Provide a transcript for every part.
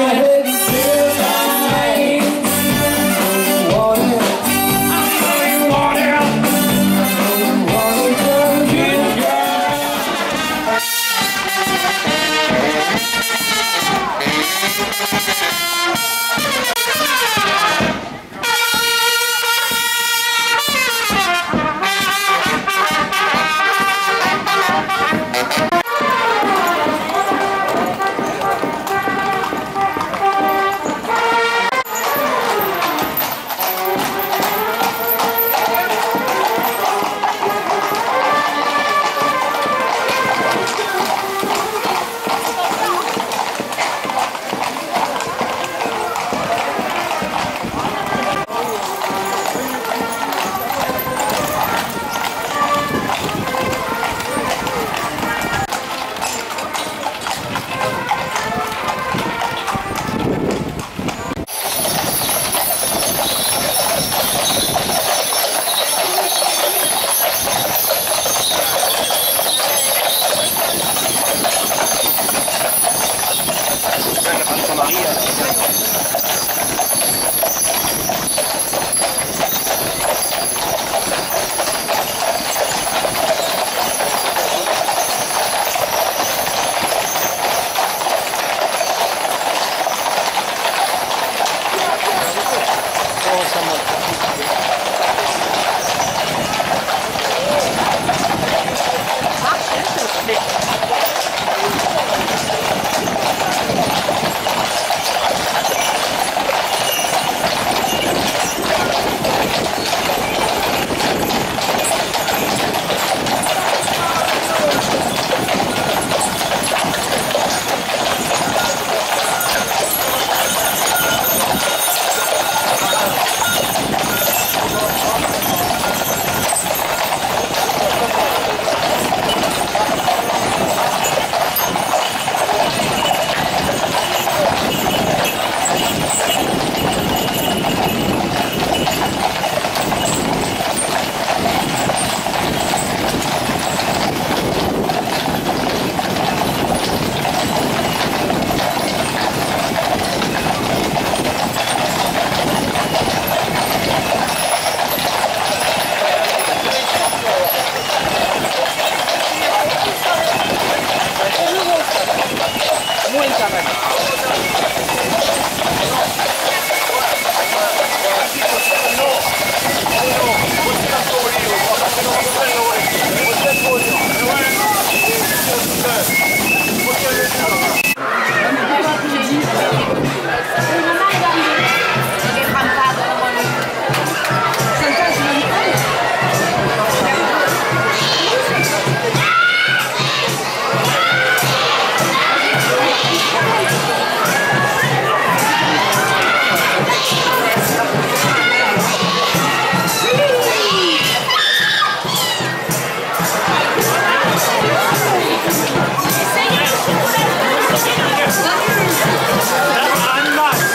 That's unlocked.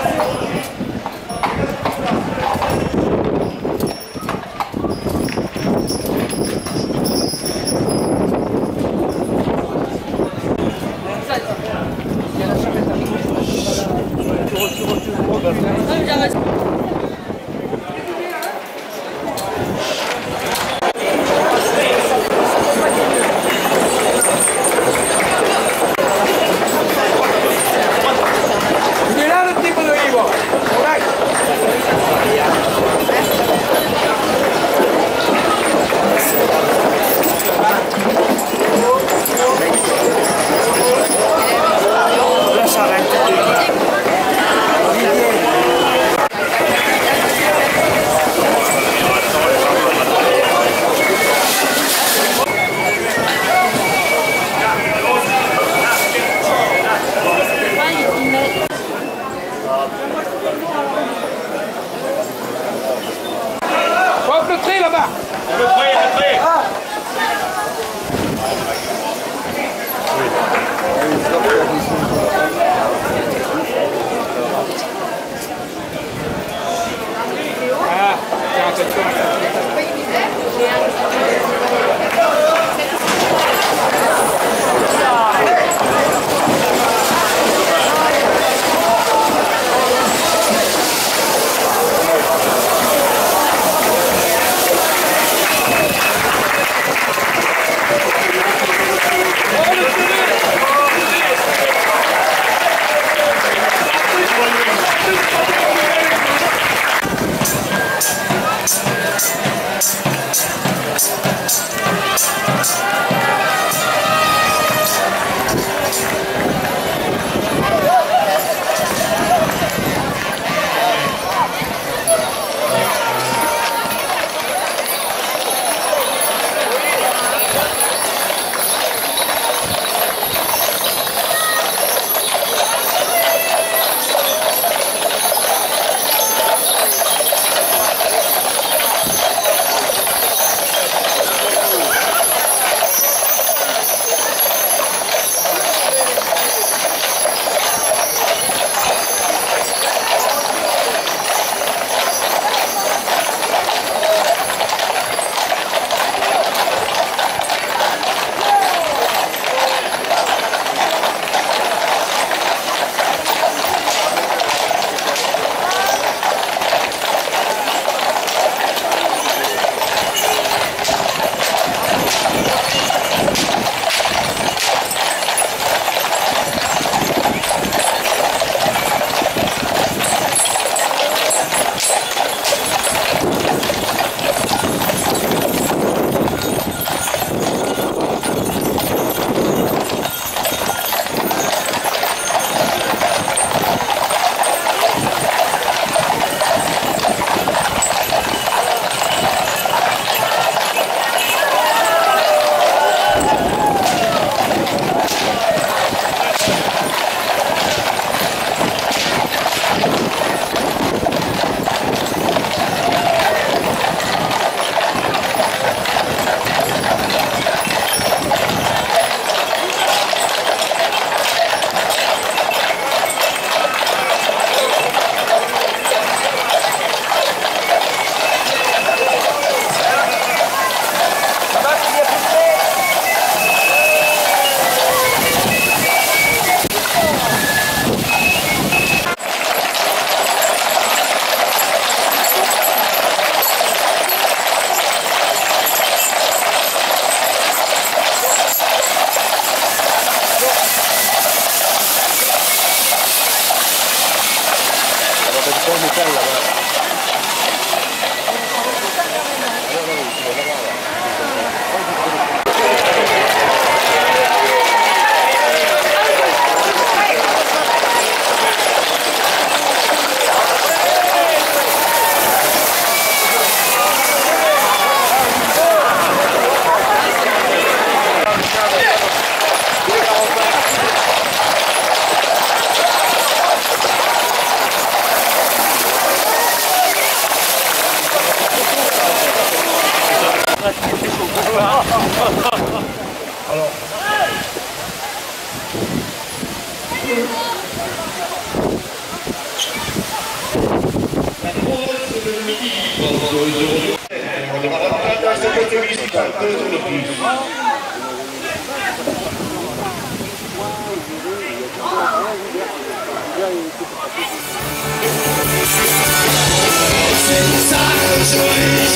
Alors... Se